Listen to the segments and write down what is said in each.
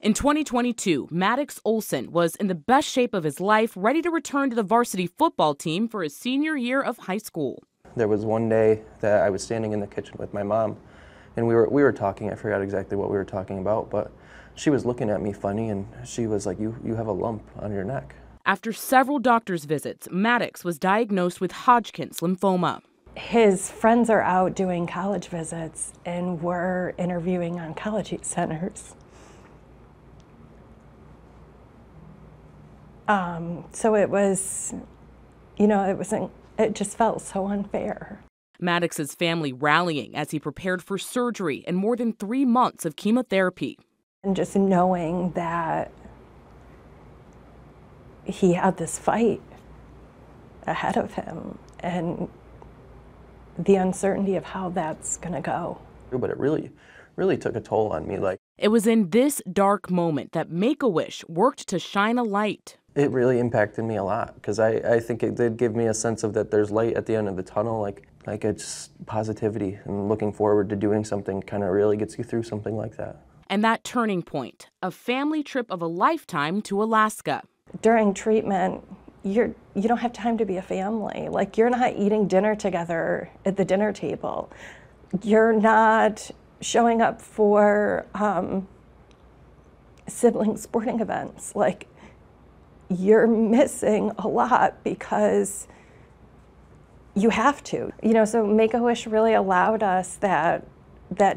In 2022, Maddox Olsen was in the best shape of his life, ready to return to the varsity football team for his senior year of high school. There was one day that I was standing in the kitchen with my mom, and we were talking. I forgot exactly what we were talking about, but she was looking at me funny, and she was like, "You have a lump on your neck." After several doctor's visits, Maddox was diagnosed with Hodgkin's lymphoma. His friends are out doing college visits, and we're interviewing oncology centers. So it was, you know, it just felt so unfair. Maddox's family rallying as he prepared for surgery and more than 3 months of chemotherapy. And just knowing that he had this fight ahead of him and the uncertainty of how that's going to go. But it really took a toll on me. It was in this dark moment that Make-A-Wish worked to shine a light. It really impacted me a lot, because I think it did give me a sense of that there's light at the end of the tunnel, like it's positivity and looking forward to doing something kind of really gets you through something like that. And that turning point, a family trip of a lifetime to Alaska. During treatment, you don't have time to be a family. You're not eating dinner together at the dinner table. You're not showing up for sibling sporting events. You're missing a lot because you have to. So Make-A-Wish really allowed us that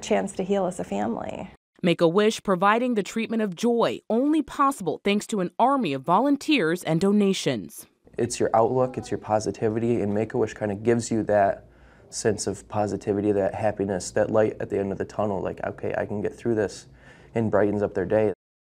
chance to heal as a family. Make-A-Wish providing the treatment of joy only possible thanks to an army of volunteers and donations. It's your outlook, it's your positivity, and Make-A-Wish kind of gives you that sense of positivity, that happiness, that light at the end of the tunnel, okay, I can get through this, and brightens up their day.